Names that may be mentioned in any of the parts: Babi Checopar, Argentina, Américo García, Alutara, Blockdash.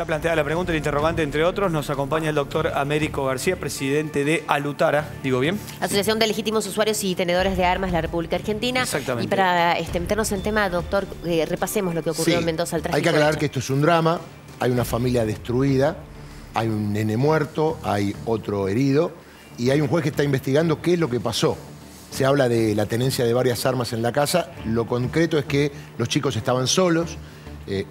Está planteada la pregunta, el interrogante, entre otros. Nos acompaña el doctor Américo García, presidente de Alutara, digo bien. Asociación de Legítimos Usuarios y Tenedores de Armas de la República Argentina. Exactamente. Y para meternos en tema, doctor, repasemos lo que ocurrió en Mendoza el 3 de Hay que aclarar que esto es un drama. Hay una familia destruida, hay un nene muerto, hay otro herido y hay un juez que está investigando qué es lo que pasó. Se habla de la tenencia de varias armas en la casa. Lo concreto es que los chicos estaban solos.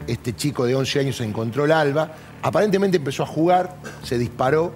Este chico de 11 años encontró el alba. Aparentemente empezó a jugar, se disparó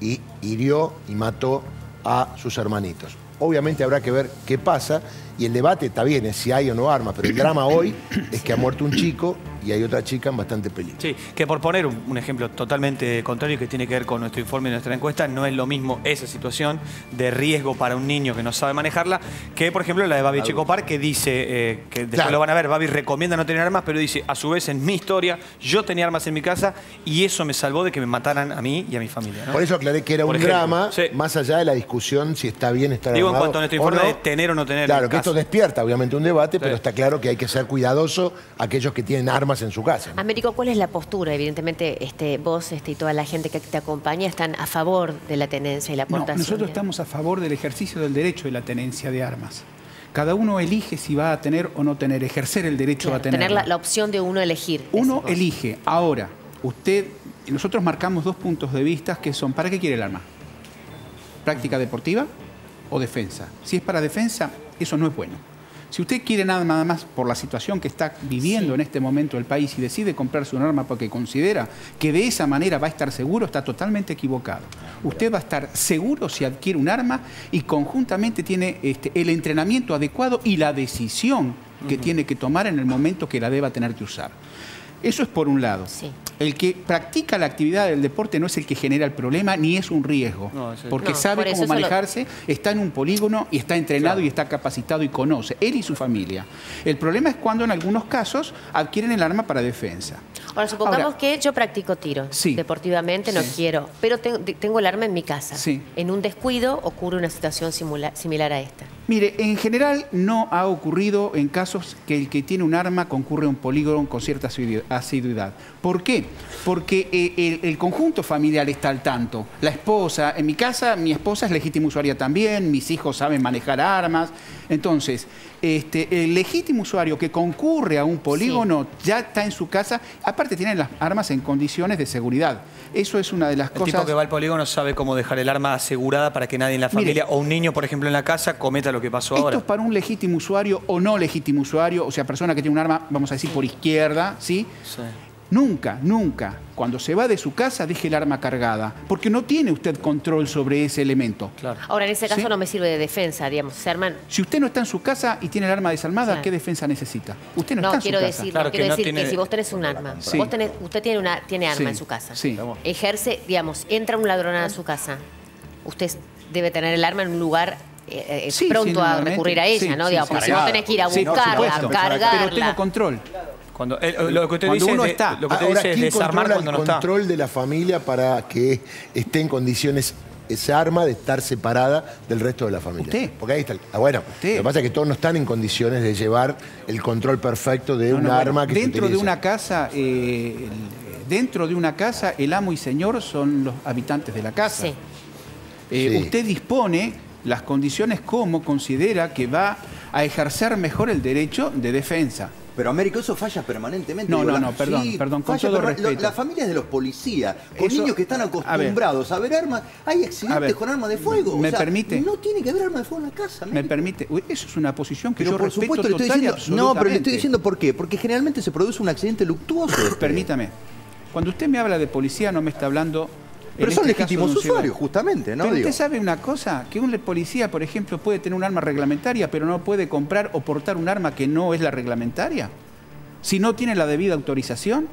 y hirió y mató a sus hermanitos. Obviamente habrá que ver qué pasa. Y el debate está bien, es si hay o no armas. Pero el drama hoy es que ha muerto un chico y hay otra chica en bastante peligro. Sí, que por poner un ejemplo totalmente contrario que tiene que ver con nuestro informe y nuestra encuesta, no es lo mismo esa situación de riesgo para un niño que no sabe manejarla que, por ejemplo, la de Babi Checopar, que dice, que después lo van a ver, Babi recomienda no tener armas, pero dice, a su vez, en mi historia, yo tenía armas en mi casa y eso me salvó de que me mataran a mí y a mi familia, ¿no? Por eso aclaré que era por un ejemplo, drama, más allá de la discusión si está bien estar armado. Digo, en cuanto a nuestro informe de tener o no tener. Claro, que esto despierta, obviamente, un debate, pero está claro que hay que ser cuidadoso aquellos que tienen armas en su casa, ¿no? Américo, ¿cuál es la postura? Evidentemente vos y toda la gente que te acompaña están a favor de la tenencia y la aportación. No, nosotros estamos a favor del ejercicio del derecho de la tenencia de armas. Cada uno elige si va a tener o no tener, ejercer el derecho a tener. Tener la opción de uno elegir. Uno elige. Ahora, nosotros marcamos dos puntos de vista que son, ¿para qué quiere el arma? ¿Práctica deportiva o defensa? Si es para defensa, eso no es bueno. Si usted quiere nada más por la situación que está viviendo en este momento el país y decide comprarse un arma porque considera que de esa manera va a estar seguro, está totalmente equivocado. Usted va a estar seguro si adquiere un arma y conjuntamente tiene el entrenamiento adecuado y la decisión que tiene que tomar en el momento que la deba tener que usar. Eso es por un lado. Sí. El que practica la actividad del deporte no es el que genera el problema ni es un riesgo. No, porque sabe cómo manejarse, está en un polígono y está entrenado y está capacitado y conoce, él y su familia. El problema es cuando en algunos casos adquieren el arma para defensa. Ahora, supongamos que yo practico tiro. Deportivamente no quiero, pero tengo el arma en mi casa. En un descuido ocurre una situación similar a esta. Mire, en general no ha ocurrido en casos que el que tiene un arma concurre a un polígono con cierta asiduidad. ¿Por qué? Porque el conjunto familiar está al tanto. La esposa, en mi casa, mi esposa es legítima usuaria también, mis hijos saben manejar armas. Entonces, el legítimo usuario que concurre a un polígono ya está en su casa, aparte tienen las armas en condiciones de seguridad. Eso es una de las cosas. El tipo que va al polígono sabe cómo dejar el arma asegurada para que nadie en la familia o un niño, por ejemplo, en la casa cometa lo que pasó ahora. Esto es para un legítimo usuario o no legítimo usuario, o sea, persona que tiene un arma, vamos a decir, por izquierda, Nunca, nunca, cuando se va de su casa, deje el arma cargada, porque no tiene usted control sobre ese elemento. Claro. Ahora, en ese caso no me sirve de defensa, digamos. Si usted no está en su casa y tiene el arma desarmada, ¿qué defensa necesita? Usted no está en su casa. Quiero decir que si vos tenés un arma, usted tiene arma en su casa, ejerce, digamos, entra un ladrón a su casa, usted debe tener el arma en un lugar pronto a recurrir a ella, ¿no? Digamos, porque si vos tenés que ir a buscarla, cargarla. Pero tengo control. Lo que usted dice es desarmar cuando no está. El control de la familia para que esté en condiciones esa arma de estar separada del resto de la familia. ¿Usted? Porque ahí está. Lo que pasa es que todos no están en condiciones de llevar el control perfecto de un arma que dentro de una casa. Dentro de una casa, el amo y señor son los habitantes de la casa. Usted dispone las condiciones como considera que va a ejercer mejor el derecho de defensa. Pero, Américo, eso falla permanentemente. Perdón, con todo respeto. Las familias de los policías, con niños que están acostumbrados a ver armas, hay accidentes con armas de fuego. ¿Me permite? No tiene que haber armas de fuego en la casa. ¿Me permite? Eso es una posición que yo respeto total y absolutamente. No, pero le estoy diciendo por qué. Porque generalmente se produce un accidente luctuoso. Permítame. Cuando usted me habla de policía, no me está hablando... Pero son legítimos usuarios, justamente, ¿no? Pero usted sabe una cosa, que un policía, por ejemplo, puede tener un arma reglamentaria, pero no puede comprar o portar un arma que no es la reglamentaria, si no tiene la debida autorización.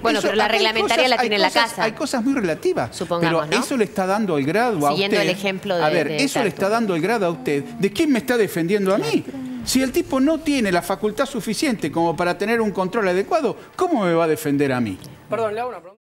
Bueno, pero la reglamentaria la tiene en la casa. Hay cosas muy relativas. Supongamos, pero eso le está dando el grado a usted. Siguiendo el ejemplo de... A ver, eso le está dando el grado a usted. ¿De quién me está defendiendo a mí? Si el tipo no tiene la facultad suficiente como para tener un control adecuado, ¿cómo me va a defender a mí? Perdón, le hago una pregunta.